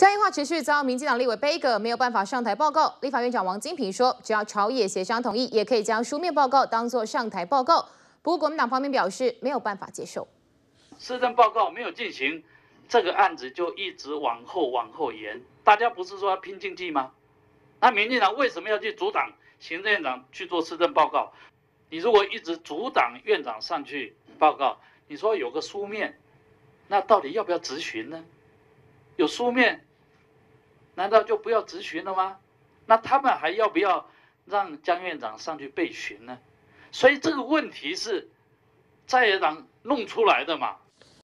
嘉义化持续遭民进党立委杯葛，没有办法上台报告。立法院长王金平说，只要朝野协商同意，也可以将书面报告当作上台报告。不过国民党方面表示没有办法接受。施政报告没有进行，这个案子就一直往后延。大家不是说要拼经济吗？那民进党为什么要去阻挡行政院长去做施政报告？你如果一直阻挡院长上去报告，你说有个书面，那到底要不要质询呢？有书面。 难道就不要质询了吗？那他们还要不要让江院长上去被询呢？所以这个问题是在野党弄出来的嘛。